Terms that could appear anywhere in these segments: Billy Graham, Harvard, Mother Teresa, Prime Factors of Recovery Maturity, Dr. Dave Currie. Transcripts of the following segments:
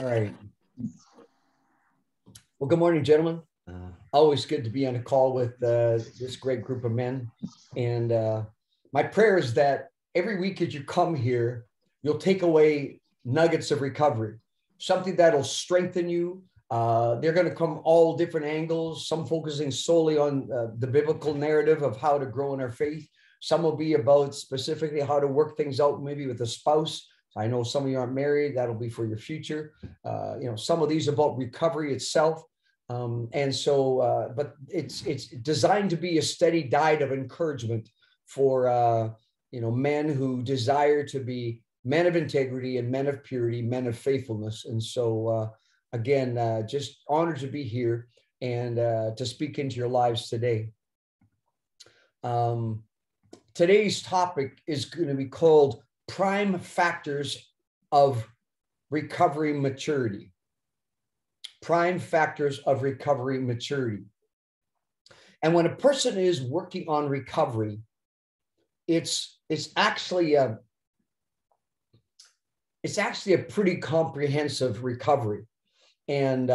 All right. Well, good morning, gentlemen. Always good to be on a call with this great group of men. And my prayer is that every week as you come here, you'll take away nuggets of recovery, something that'll strengthen you. They're going to come all different angles, some focusing solely on the biblical narrative of how to grow in our faith. Some will be about specifically how to work things out, maybe with a spouse. I know some of you aren't married. That'll be for your future. You know, some of these about recovery itself. And so, but it's designed to be a steady diet of encouragement for, you know, men who desire to be men of integrity and men of purity, men of faithfulness. And so, again, just honored to be here and to speak into your lives today. Today's topic is going to be called Prime Factors of Recovery Maturity. Prime Factors of Recovery Maturity. And when a person is working on recovery, it's actually a pretty comprehensive recovery. And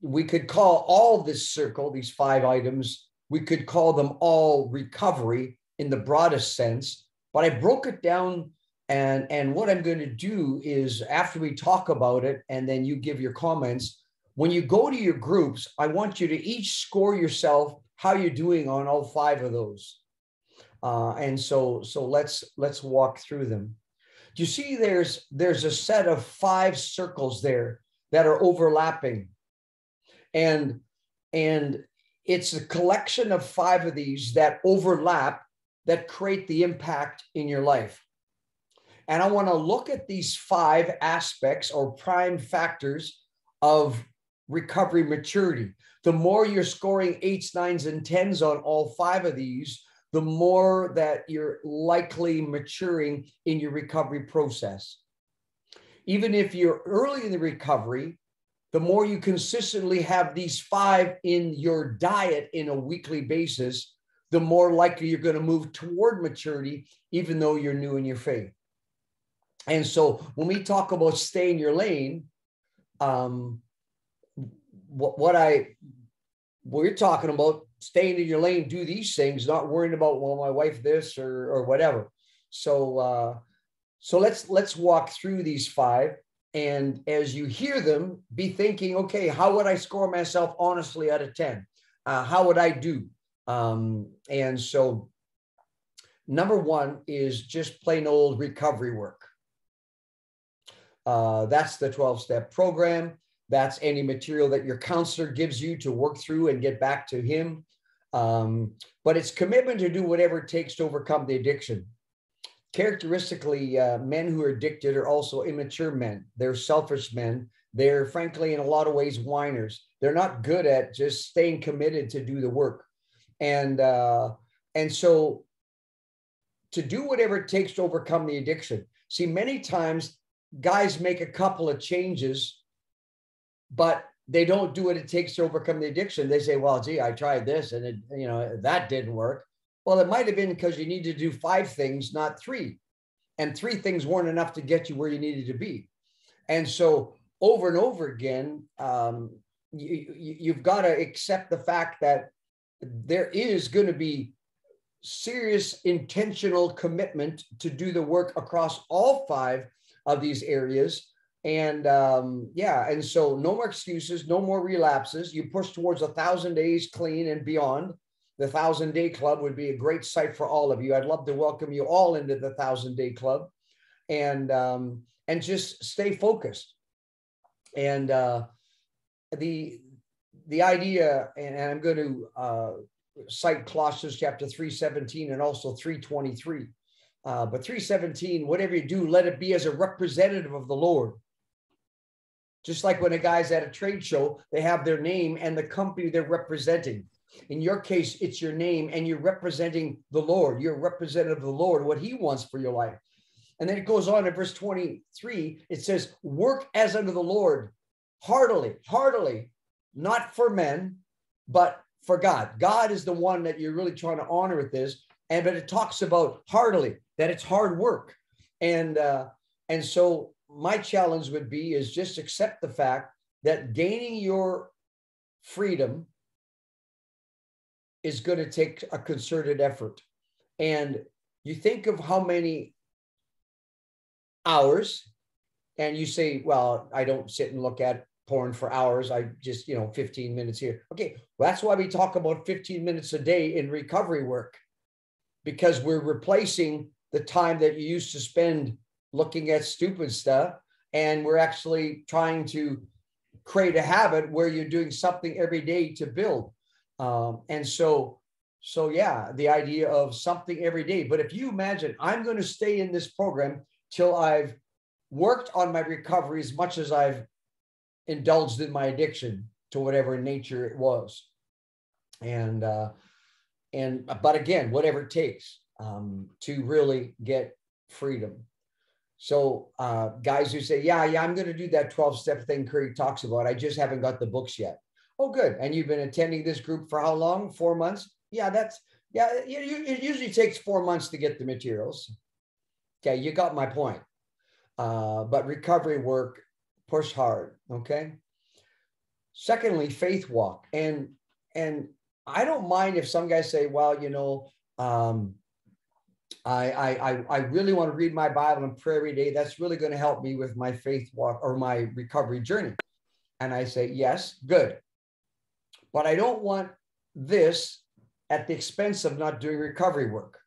we could call all this circle, these five items, we could call them all recovery in the broadest sense, but I broke it down. And what I'm going to do is after we talk about it, and then you give your comments, when you go to your groups, I want you to each score yourself how you're doing on all five of those. And so let's walk through them. You see, there's a set of five circles there that are overlapping. And it's a collection of five of these that overlap that create the impact in your life. And I want to look at these five aspects or prime factors of recovery maturity. The more you're scoring 8s, 9s, and 10s on all five of these, the more that you're likely maturing in your recovery process. Even if you're early in the recovery, the more you consistently have these five in your diet in a weekly basis, the more likely you're going to move toward maturity, even though you're new in your faith. And so when we talk about stay in your lane, we're talking about staying in your lane, do these things, not worrying about, well, my wife this or whatever. So so let's walk through these five. And as you hear them, be thinking, okay, how would I score myself honestly out of 10? How would I do? And so number one is just plain old recovery work. That's the 12-step program. That's any material that your counselor gives you to work through and get back to him. But it's commitment to do whatever it takes to overcome the addiction. Characteristically, men who are addicted are also immature men. They're selfish men. They're, frankly, in a lot of ways, whiners. They're not good at just staying committed to do the work. And so to do whatever it takes to overcome the addiction. See, many times, guys make a couple of changes, but they don't do what it takes to overcome the addiction. They say, well, gee, I tried this and that didn't work. Well, it might've been because you need to do 5 things, not 3. And 3 things weren't enough to get you where you needed to be. And so over and over again, you've got to accept the fact that there is going to be serious intentional commitment to do the work across all 5 of these areas. And and so no more excuses, no more relapses. You push towards 1,000 days clean and beyond. The 1,000-day club would be a great site for all of you. I'd love to welcome you all into the 1,000-day club, and just stay focused. And the idea, and I'm going to cite Colossians chapter 3:17 and also 3:23. But 3:17, whatever you do, let it be as a representative of the Lord. Just like when a guy's at a trade show, they have their name and the company they're representing. In your case, it's your name and you're representing the Lord. You're a representative of the Lord, what he wants for your life. And then it goes on in verse 23, it says, work as unto the Lord, heartily, not for men, but for God. God is the one that you're really trying to honor with this. But it talks about heartily, that it's hard work. And so my challenge would be is just accept the fact that gaining your freedom is going to take a concerted effort. And you think of how many hours, and you say, well, I don't sit and look at porn for hours. I just, 15 minutes here. Okay, well, that's why we talk about 15 minutes a day in recovery work, because we're replacing the time that you used to spend looking at stupid stuff. And we're actually trying to create a habit where you're doing something every day to build. So yeah, the idea of something every day. But if you imagine, I'm going to stay in this program till I've worked on my recovery as much as I've indulged in my addiction to whatever nature it was. But again, whatever it takes to really get freedom. So guys who say, yeah, I'm going to do that 12-step thing Currie talks about. I just haven't got the books yet. Oh, good. And you've been attending this group for how long? 4 months? Yeah, it usually takes 4 months to get the materials. Okay, you got my point. But recovery work, push hard, okay? Secondly, faith walk. And I don't mind if some guys say, well, I really want to read my Bible and pray every day. That's really going to help me with my faith walk or my recovery journey. And I say, yes, good. But I don't want this at the expense of not doing recovery work.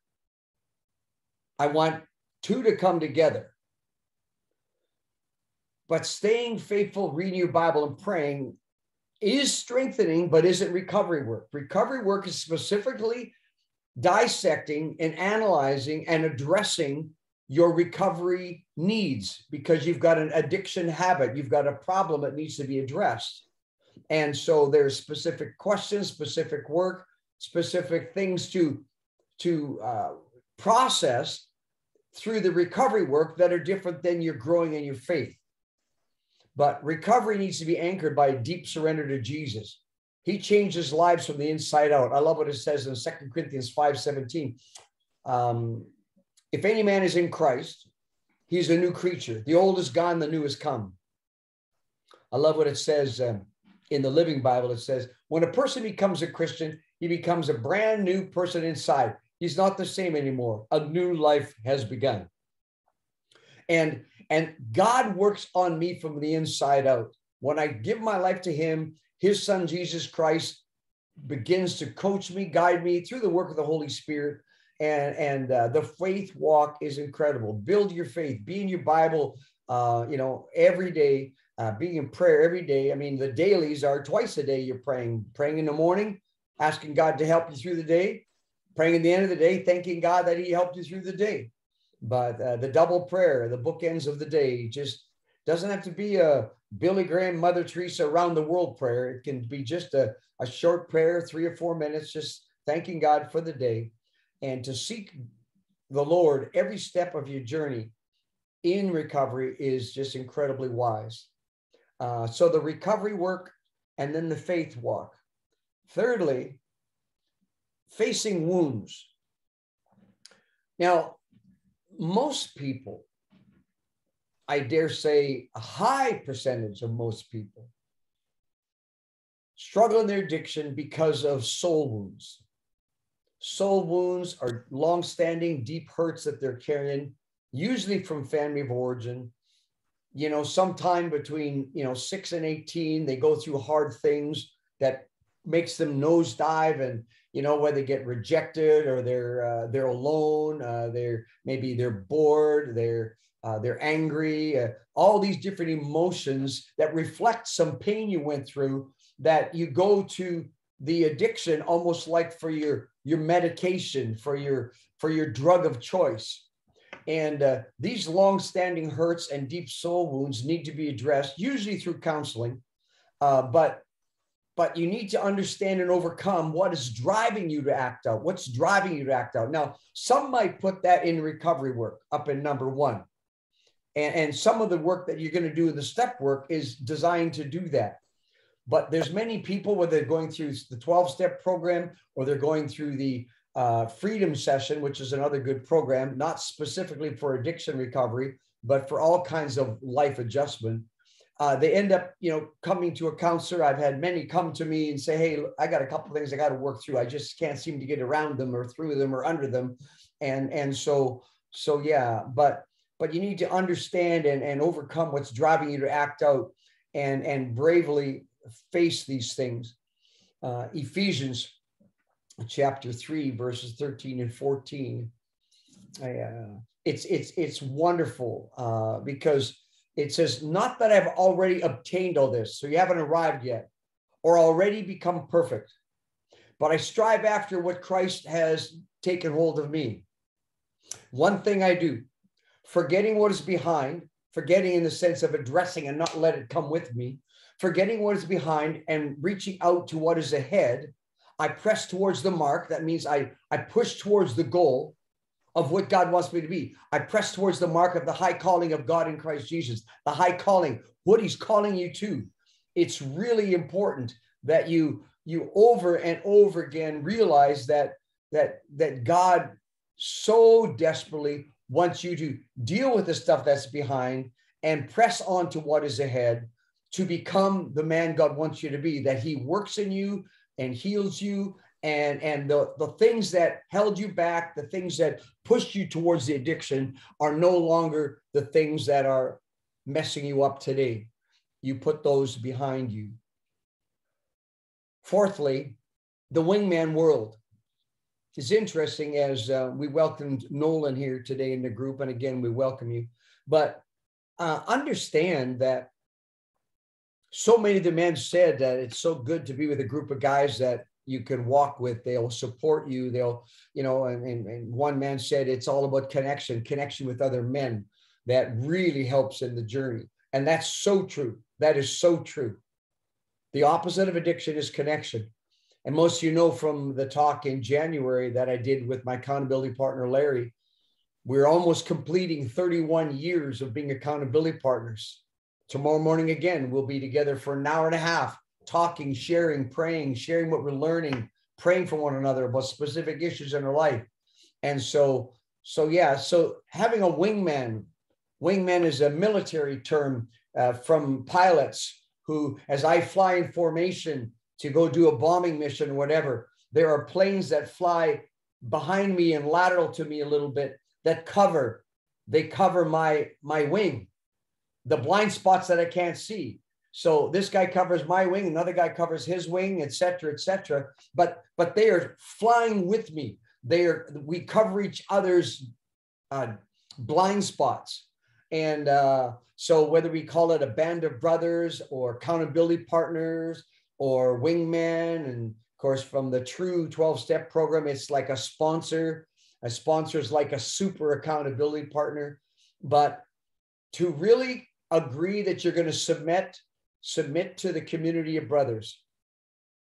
I want two to come together. But staying faithful, reading your Bible and praying is strengthening, but isn't recovery work. Recovery work is specifically dissecting and analyzing and addressing your recovery needs, because you've got an addiction habit. You've got a problem that needs to be addressed. And so there's specific questions, specific work, specific things to process through the recovery work that are different than your growing in your faith. But recovery needs to be anchored by a deep surrender to Jesus. He changes lives from the inside out. I love what it says in 2 Corinthians 5:17. If any man is in Christ, he's a new creature. The old is gone, the new has come. I love what it says in the Living Bible. It says, when a person becomes a Christian, he becomes a brand new person inside. He's not the same anymore. A new life has begun. And God works on me from the inside out. When I give my life to him, his son, Jesus Christ, begins to coach me, guide me through the work of the Holy Spirit. And the faith walk is incredible. Build your faith, be in your Bible, every day, being in prayer every day. I mean, the dailies are twice a day. You're praying in the morning, asking God to help you through the day, praying at the end of the day, thanking God that he helped you through the day. But the double prayer, the bookends of the day, just doesn't have to be a Billy Graham, Mother Teresa, around the world prayer. It can be just a short prayer, 3 or 4 minutes, just thanking God for the day, and to seek the Lord every step of your journey in recovery is just incredibly wise. So the recovery work and then the faith walk. Thirdly, facing wounds. Now, most people, I dare say a high percentage of most people, struggle in their addiction because of soul wounds. Soul wounds are long-standing, deep hurts that they're carrying, usually from family of origin. Sometime between, 6 and 18, they go through hard things that makes them nosedive, and whether they get rejected or they're alone, they're bored, they're angry, all these different emotions that reflect some pain you went through, that you go to the addiction almost like for your medication, for your drug of choice. And these long-standing hurts and deep soul wounds need to be addressed, usually through counseling, but you need to understand and overcome what is driving you to act out. What's driving you to act out? Now, some might put that in recovery work up in number one. And some of the work that you're going to do in the step work is designed to do that. But there's many people, whether they're going through the 12-step program or they're going through the Freedom Session, which is another good program, not specifically for addiction recovery, but for all kinds of life adjustment. They end up, coming to a counselor. I've had many come to me and say, hey, I got a couple things I got to work through. I just can't seem to get around them or through them or under them. And so, yeah, but you need to understand and overcome what's driving you to act out and bravely face these things. Ephesians chapter 3, verses 13 and 14. It's wonderful because it says, not that I've already obtained all this, so you haven't arrived yet, or already become perfect, but I strive after what Christ has taken hold of me. One thing I do, forgetting what is behind, forgetting in the sense of addressing and not let it come with me, forgetting what is behind and reaching out to what is ahead, I press towards the mark. That means I push towards the goal of what God wants me to be. I press towards the mark of the high calling of God in Christ Jesus, the high calling, what he's calling you to. It's really important that you over and over again realize that God so desperately wants you to deal with the stuff that's behind and press on to what is ahead to become the man God wants you to be, that he works in you and heals you. And the things that held you back, the things that pushed you towards the addiction are no longer the things that are messing you up today. You put those behind you. Fourthly, the wingman world. It's interesting as we welcomed Nolan here today in the group. And again, we welcome you. But understand that so many of the men said that it's so good to be with a group of guys that you can walk with, they'll support you, they'll, and one man said it's all about connection with other men. That really helps in the journey. And that's so true. That is so true. The opposite of addiction is connection. And most of you know from the talk in January that I did with my accountability partner, Larry, we're almost completing 31 years of being accountability partners. Tomorrow morning, again, we'll be together for an hour and a half, talking, sharing, praying, sharing what we're learning, praying for one another about specific issues in our life. And so having a wingman is a military term from pilots who, as I fly in formation to go do a bombing mission or whatever, there are planes that fly behind me and lateral to me a little bit that cover my wing, the blind spots that I can't see. So this guy covers my wing, another guy covers his wing, et cetera, et cetera. But they are flying with me. We cover each other's blind spots. And so whether we call it a band of brothers or accountability partners or wingman, and of course, from the true 12-step program, it's like a sponsor. A sponsor is like a super accountability partner. But to really agree that you're going to submit to the community of brothers,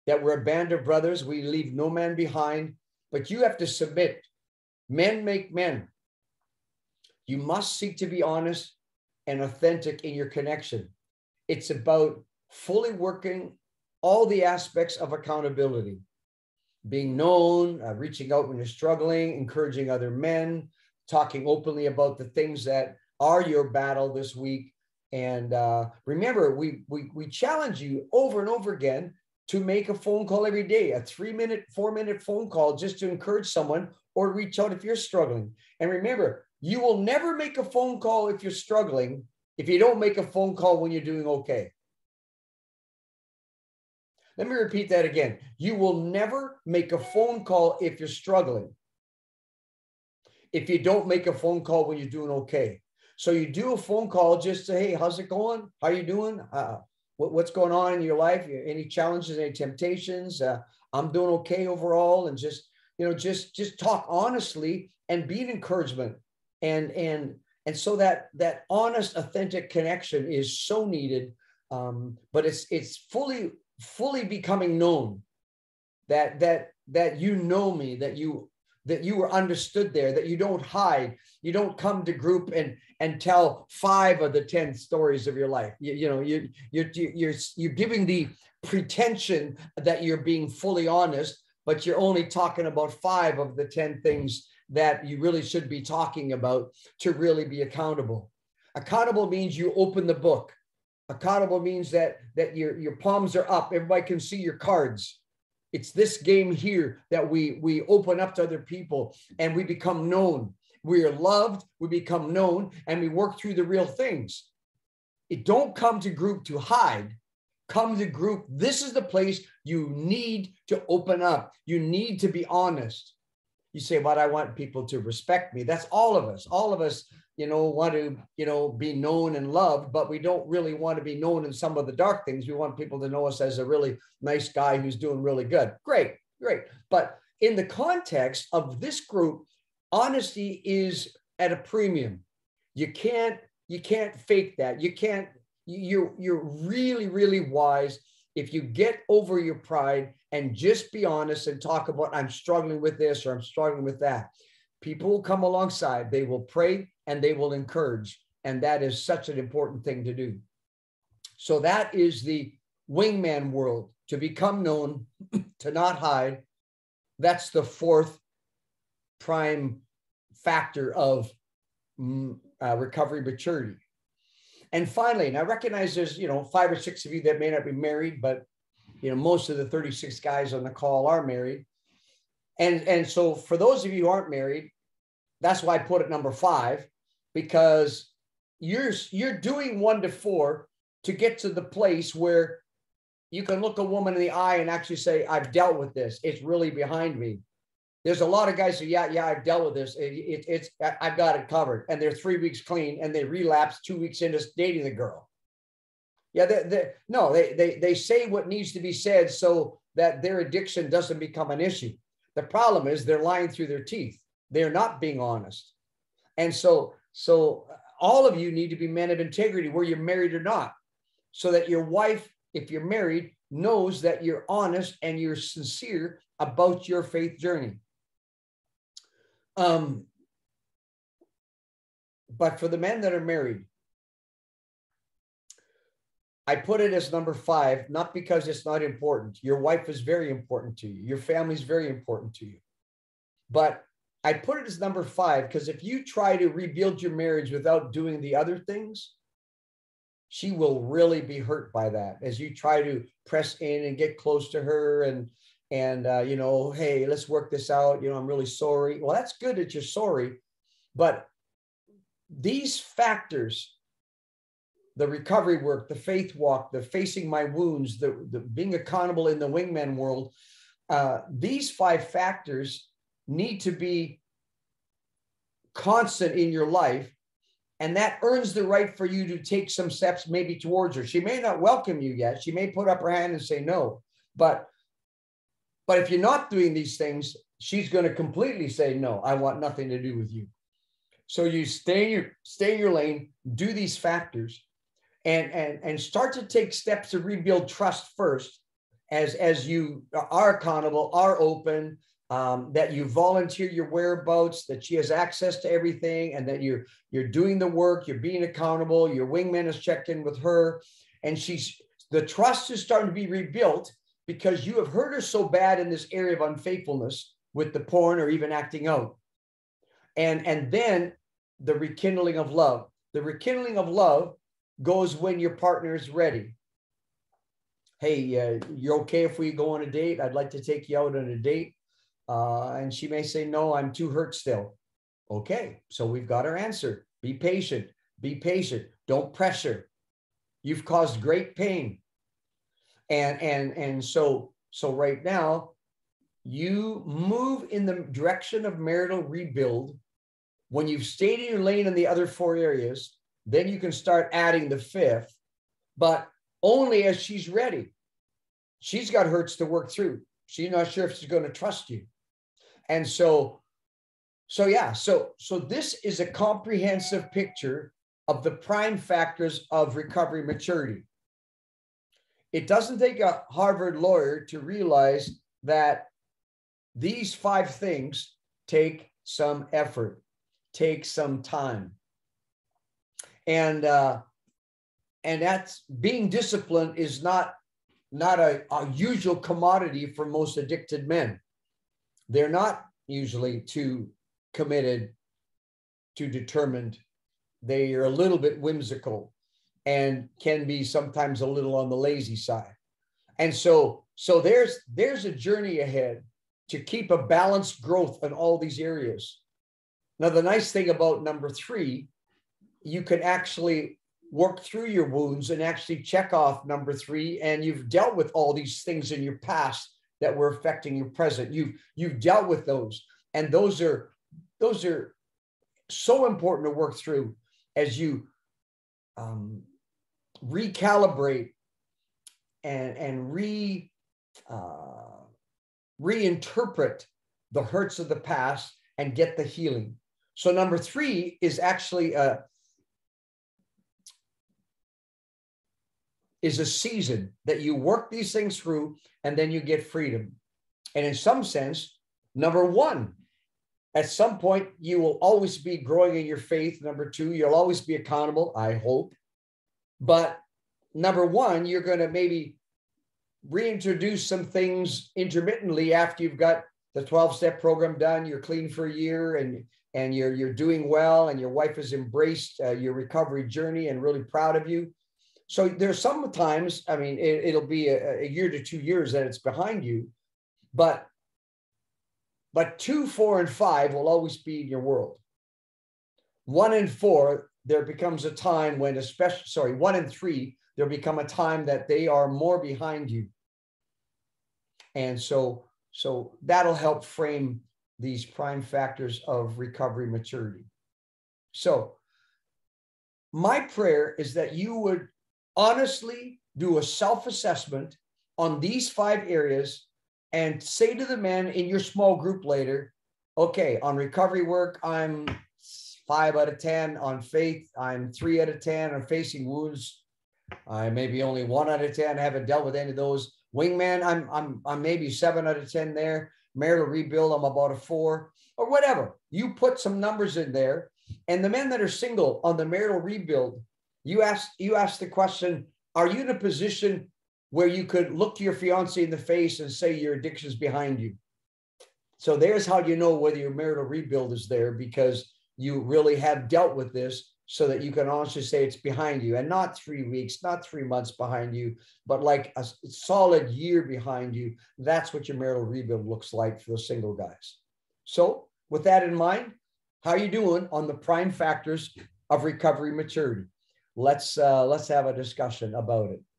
that we're a band of brothers, we leave no man behind, but you have to submit. Men make men. You must seek to be honest and authentic in your connection. It's about fully working all the aspects of accountability, being known, reaching out when you're struggling, encouraging other men, talking openly about the things that are your battle this week. And remember, we challenge you over and over again to make a phone call every day, a 3-minute, 4-minute phone call just to encourage someone or reach out if you're struggling. And remember, you will never make a phone call if you're struggling if you don't make a phone call when you're doing okay. Let me repeat that again. You will never make a phone call if you're struggling if you don't make a phone call when you're doing okay. So you do a phone call just to, hey, how's it going? How are you doing? What's going on in your life? Any challenges, any temptations? I'm doing okay overall. And just talk honestly and be an encouragement. And so that honest, authentic connection is so needed. But it's fully becoming known that you know me, that you were understood there, that you don't hide. You don't come to group and tell 5 of the 10 stories of your life. You're giving the pretension that you're being fully honest, but you're only talking about 5 of the 10 things that you really should be talking about to really be accountable. Accountable means you open the book. Accountable means that your palms are up. Everybody can see your cards. It's this game here that we open up to other people and we become known. We are loved, we become known, and we work through the real things. It don't come to group to hide. Come to group. This is the place you need to open up. You need to be honest. You say, "But I want people to respect me." That's all of us. All of us, want to, be known and loved, but we don't really want to be known in some of the dark things. We want people to know us as a really nice guy who's doing really good. Great, great. But in the context of this group, honesty is at a premium. You can't fake that. You're really, really wise if you get over your pride and just be honest and talk about, "I'm struggling with this," or "I'm struggling with that." People will come alongside, they will pray, and they will encourage. And that is such an important thing to do. So that is the wingman world, to become known, to not hide. That's the 4th prime factor of recovery maturity. And finally, and I recognize there's, 5 or 6 of you that may not be married, but, most of the 36 guys on the call are married. And so for those of you who aren't married, that's why I put it number 5, because you're doing 1 to 4 to get to the place where you can look a woman in the eye and actually say, "I've dealt with this. It's really behind me." There's a lot of guys who, yeah, "I've dealt with this. It's I've got it covered." And they're 3 weeks clean and they relapse 2 weeks into dating the girl. Yeah, they say what needs to be said so that their addiction doesn't become an issue. The problem is they're lying through their teeth. They're not being honest. And so all of you need to be men of integrity, whether you're married or not, so that your wife, if you're married, knows that you're honest and you're sincere about your faith journey. But for the men that are married, I put it as number 5, not because it's not important. Your wife is very important to you. Your family is very important to you. But I put it as number 5 because if you try to rebuild your marriage without doing the other things, she will really be hurt by that. As you try to press in and get close to her and "Hey, let's work this out. I'm really sorry." Well, that's good that you're sorry, but these factors, the recovery work, the faith walk, the facing my wounds, the being accountable in the wingman world, these 5 factors need to be constant in your life. And that earns the right for you to take some steps maybe towards her. She may not welcome you yet. She may put up her hand and say no. But if you're not doing these things, she's going to completely say, "No, I want nothing to do with you." So you stay in your lane, do these factors, and start to take steps to rebuild trust first as you are accountable, are open, that you volunteer your whereabouts, that she has access to everything, and that you're doing the work, you're being accountable, your wingman has checked in with her, and the trust is starting to be rebuilt because you have hurt her so bad in this area of unfaithfulness with the porn or even acting out. And then the rekindling of love. The rekindling of love goes when your partner is ready. "Hey, you're okay if we go on a date? I'd like to take you out on a date." And she may say, "No, I'm too hurt still." Okay, so we've got our answer. Be patient. Don't pressure. You've caused great pain. And so right now, you move in the direction of marital rebuild. When you've stayed in your lane in the other 4 areas, then you can start adding the 5th, but only as she's ready. She's got hurts to work through. She's not sure if she's going to trust you. And so this is a comprehensive picture of the prime factors of recovery maturity. It doesn't take a Harvard lawyer to realize that these 5 things take some effort, take some time. And that's being disciplined is not a usual commodity for most addicted men. they're not usually too committed, too determined. They are a little bit whimsical and can be sometimes a little on the lazy side. And so there's a journey ahead to keep a balanced growth in all these areas. Now, the nice thing about number three, you can actually work through your wounds and actually check off number three, and you've dealt with all these things in your past that were affecting your present. You've dealt with those, and those are so important to work through as you recalibrate and reinterpret the hurts of the past and get the healing. So number three is actually a season that you work these things through, and then you get freedom. And in some sense, number one, at some point, you will always be growing in your faith. Number two, you'll always be accountable, I hope. But number one, you're going to maybe reintroduce some things intermittently after you've got the 12-step program done, you're clean for a year, and you're doing well, and your wife has embraced your recovery journey and really proud of you. So there's sometimes, I mean, it'll be a year to 2 years that it's behind you, but 2, 4, and 5 will always be in your world. 1 and 4, there becomes a time when, especially, 1 and 3, there'll become a time that they are more behind you. And so that'll help frame these prime factors of recovery maturity. So my prayer is that you would honestly do a self-assessment on these 5 areas and say to the men in your small group later, okay, on recovery work, I'm 5 out of 10. On faith, I'm 3 out of 10. On facing wounds, I maybe only 1 out of 10. I haven't dealt with any of those. Wingman, I'm maybe 7 out of 10 there. Marital rebuild, I'm about a 4 or whatever. You put some numbers in there, and the men that are single on the marital rebuild, you ask the question: are you in a position where you could look your fiance in the face and say your addiction's behind you? So there's how you know whether your marital rebuild is there, because you really have dealt with this, so that you can honestly say it's behind you, and not 3 weeks, not 3 months behind you, but like a solid year behind you. That's what your marital rebuild looks like for the single guys. So with that in mind, how are you doing on the prime factors of recovery maturity? Let's have a discussion about it.